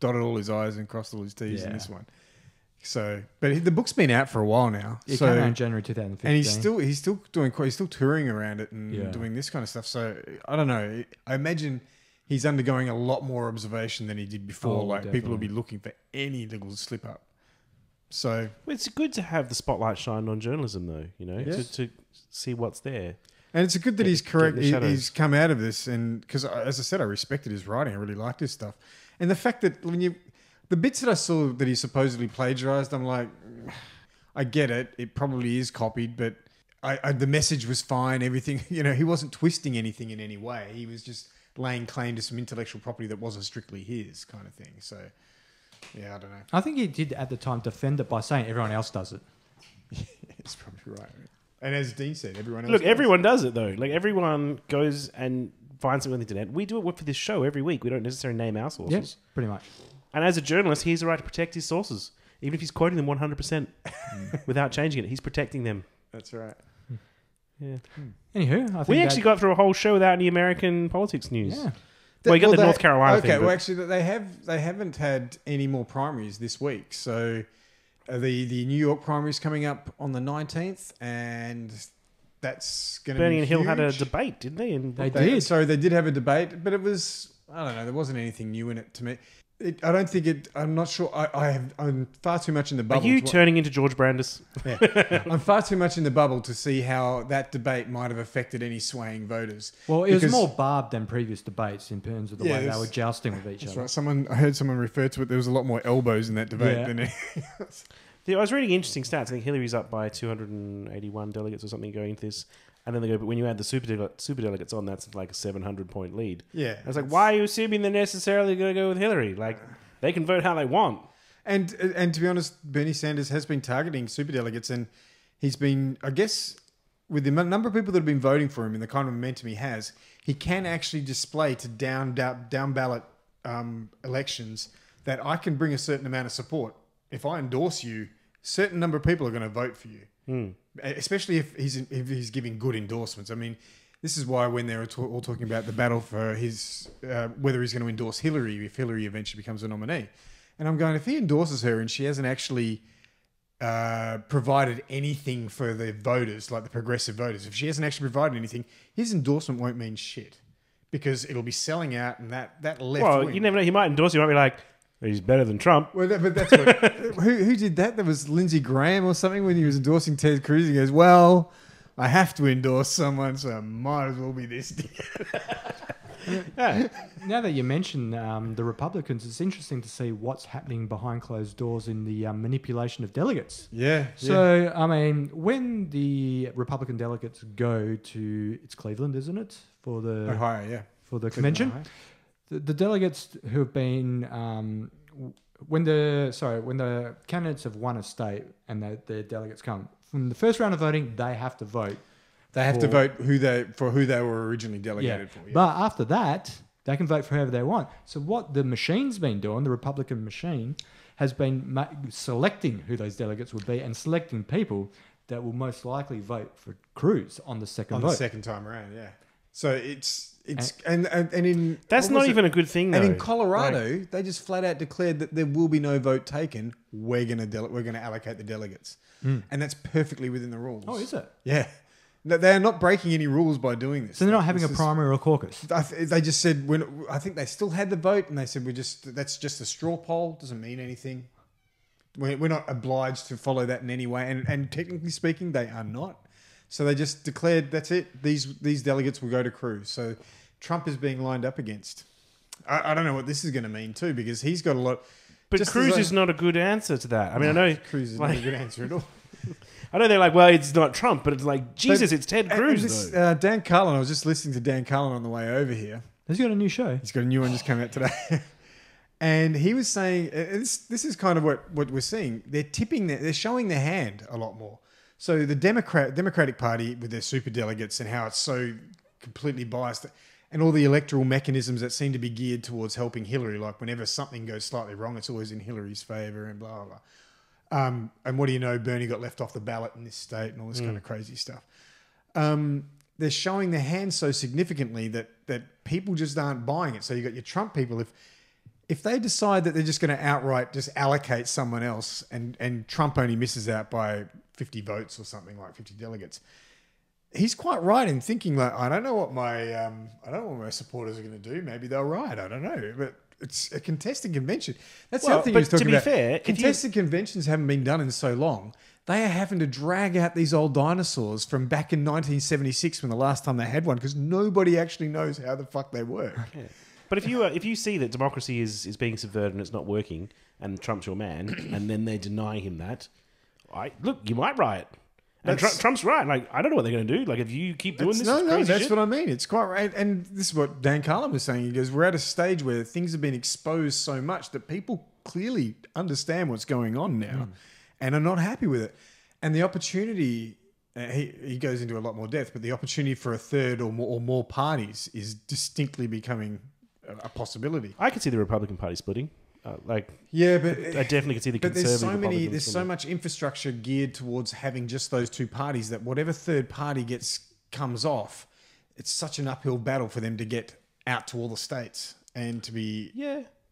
dotted all his I's and crossed all his T's in this one. So, but the book's been out for a while now. It came out in January 2015, and he's still touring around it and doing this kind of stuff. So I don't know. I imagine he's undergoing a lot more observation than he did before. People will be looking for any little slip up. So it's good to have the spotlight shined on journalism, though. You know, to see what's there. And it's good that he's correct. He's come out of this, and because, as I said, I respected his writing. I really liked his stuff, and the fact that the bits that I saw that he supposedly plagiarized, I'm like, I get it. It probably is copied, but the message was fine. Everything, you know, he wasn't twisting anything in any way. He was just laying claim to some intellectual property that wasn't strictly his kind of thing. So, yeah, I don't know. I think he did at the time defend it by saying everyone else does it. It's probably right. And as Dean said, everyone else does it, though. Like, everyone goes and finds something on the internet. We do it for this show every week. We don't necessarily name our sources. Yes, pretty much. And as a journalist, he has the right to protect his sources. Even if he's quoting them 100% without changing it, he's protecting them. That's right. Yeah. Anywho, I think we actually got through a whole show without any American politics news. Yeah. Well, you got the North Carolina thing. Okay, well, actually, they haven't had any more primaries this week. So the New York primary is coming up on the 19th, and that's going to be Bernie and Hill had a debate, didn't they? And they did. So they did have a debate, but it was, I don't know, there wasn't anything new in it to me. I don't think it. I'm not sure. I'm far too much in the bubble. Are you turning into George Brandis? Yeah. I'm far too much in the bubble to see how that debate might have affected any swaying voters. Well, it was more barbed than previous debates in terms of the way they were jousting with each other. Right. I heard someone refer to it. There was a lot more elbows in that debate than anything else. I was reading interesting stats. I think Hillary's up by 281 delegates or something going into this. And then they go, but when you add the superdelegates on, that's like a 700-point lead. Yeah. I was like, why are you assuming they're necessarily going to go with Hillary? Like, they can vote how they want. And to be honest, Bernie Sanders has been targeting superdelegates, and he's been, I guess, with the number of people that have been voting for him and the kind of momentum he has, he can actually display to down-ballot elections that I can bring a certain amount of support. If I endorse you, certain number of people are going to vote for you. Mm. Especially if he's giving good endorsements. I mean, this is why when they're all talking about the battle for his whether he's going to endorse Hillary if Hillary eventually becomes a nominee, and I'm going, if he endorses her and she hasn't actually provided anything for the voters, like the progressive voters, if she hasn't actually provided anything, his endorsement won't mean shit because it'll be selling out, and that left. Well, wing. You never know. He might endorse you. Might be like, he's better than Trump. Well, but that's what, who did that? That was Lindsey Graham or something when he was endorsing Ted Cruz. He goes, "Well, I have to endorse someone, so I might as well be this." Now that you mention the Republicans, it's interesting to see what's happening behind closed doors in the manipulation of delegates. Yeah. So I mean, when the Republican delegates go to Cleveland, isn't it, for the Ohio? Yeah, for the convention. Ohio. The delegates who have been when the candidates have won a state and their delegates come from the first round of voting, they have to vote. They have to vote who they were originally delegated for. Yeah. But after that, they can vote for whoever they want. So what the machine's been doing, the Republican machine, has been selecting who those delegates would be and selecting people that will most likely vote for Cruz on the second vote. On the second time around, yeah. So it's and in that's not even a good thing though. And in Colorado, they just flat out declared that there will be no vote taken. We're going to allocate the delegates, and that's perfectly within the rules. Oh, is it? Yeah, no, they are not breaking any rules by doing this. So they're not having a primary or a caucus. They just said I think they still had the vote, and they said that's just a straw poll. Doesn't mean anything. We're not obliged to follow that in any way, and technically speaking, they are not. So they just declared that's it. These delegates will go to Cruz. So Trump is being lined up against. I don't know what this is going to mean too, because he's got a lot. But Cruz is not a good answer to that. I mean, no, I know Cruz is not a good answer at all. I know they're like, well, it's not Trump, but it's like, Jesus, it's Ted Cruz. This, Dan Carlin, I was just listening to Dan Carlin on the way over here. He's got a new show. He's got a new one just came out today. And he was saying, this is kind of what we're seeing. They're tipping, they're showing their hand a lot more. So the Democratic Party with their superdelegates and how it's so completely biased and all the electoral mechanisms that seem to be geared towards helping Hillary, like whenever something goes slightly wrong, it's always in Hillary's favour and blah, blah, blah. And what do you know, Bernie got left off the ballot in this state and all this kind of crazy stuff. They're showing their hand so significantly that people just aren't buying it. So you got your Trump people. If they decide that they're just going to outright just allocate someone else and Trump only misses out by 50 votes or something, like 50 delegates, he's quite right in thinking like, I don't know what my supporters are going to do. Maybe they'll riot. I don't know. But it's a contested convention. That's the other thing he was talking about. To be fair, contested conventions haven't been done in so long. They are having to drag out these old dinosaurs from back in 1976 when the last time they had one, because nobody actually knows how the fuck they work. Yeah. But if you see that democracy is being subverted and it's not working, and Trump's your man, and then they deny him that, look, you might riot. And Trump's right. Like, I don't know what they're going to do. Like, if you keep doing this, that's what I mean. It's quite right. And this is what Dan Carlin was saying. He goes, we're at a stage where things have been exposed so much that people clearly understand what's going on now and are not happy with it. And the opportunity, he goes into a lot more depth, but the opportunity for a third or more parties is distinctly becoming a possibility. I could see the Republican Party splitting. But I definitely can see the conservative. There's so much infrastructure geared towards having just those two parties that whatever third party comes off, it's such an uphill battle for them to get out to all the states and to be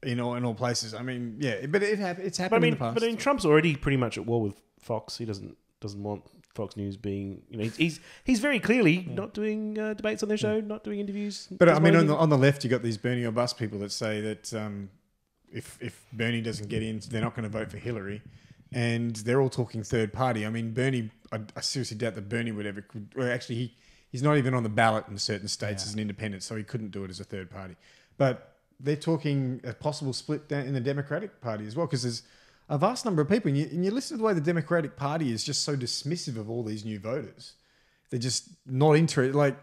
in all places. I mean, but it's happened in the past. But I mean, Trump's already pretty much at war with Fox. He doesn't want Fox News being, he's very clearly not doing debates on their show, not doing interviews. But I mean, on the left, you got these Bernie or bust people that say that. If Bernie doesn't get in, they're not going to vote for Hillary. And they're all talking third party. I mean, Bernie, I seriously doubt that Bernie would ever... Well, actually, he's not even on the ballot in certain states as an independent, so he couldn't do it as a third party. But they're talking a possible split down in the Democratic Party as well, because there's a vast number of people. And you listen to the way the Democratic Party is just so dismissive of all these new voters. They're just not into it. Like,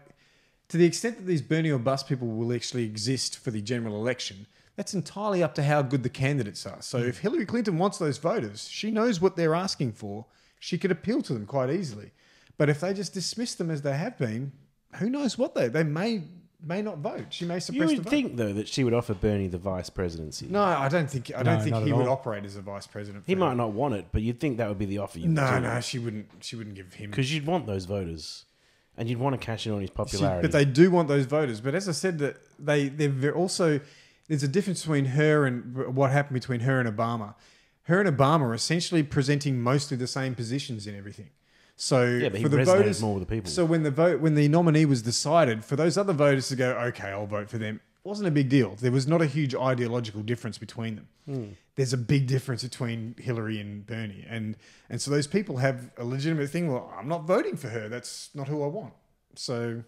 to the extent that these Bernie or bust people will actually exist for the general election... That's entirely up to how good the candidates are. So if Hillary Clinton wants those voters, she knows what they're asking for. She could appeal to them quite easily. But if they just dismiss them as they have been, who knows what they may not vote. She may suppress the vote. You would think, though, that she would offer Bernie the vice presidency. No, I don't think he would operate as a vice president. He might not want it, but you'd think that would be the offer. No, she wouldn't. She wouldn't give him... Because you'd want those voters. And you'd want to cash in on his popularity. But they do want those voters. But as I said, that they're also... There's a difference between her and what happened between her and Obama. Her and Obama are essentially presenting mostly the same positions in everything. So but he resonated more with the people. So when the nominee was decided, for those other voters to go, okay, I'll vote for them, wasn't a big deal. There was not a huge ideological difference between them. There's a big difference between Hillary and Bernie, and so those people have a legitimate thing. Well, I'm not voting for her. That's not who I want. So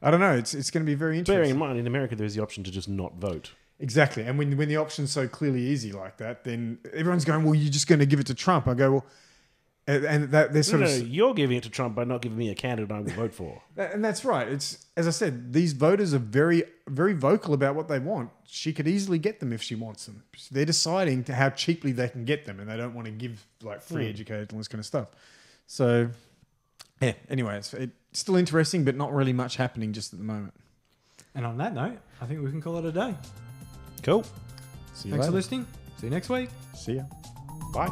I don't know. It's going to be very interesting. Bearing in mind, in America, there is the option to just not vote. Exactly. And when the option's so clearly easy like that, then everyone's going, well, you're just going to give it to Trump. I go, well... And they're sort of... You're giving it to Trump by not giving me a candidate I will vote for. And that's right. It's, as I said, these voters are very, very vocal about what they want. She could easily get them if she wants them. They're deciding how cheaply they can get them, and they don't want to give like free education and this kind of stuff. So, yeah. Anyway, it's still interesting, but not really much happening just at the moment. And on that note, I think we can call it a day. Cool. See you later. Thanks for listening. See you next week. See ya. Bye.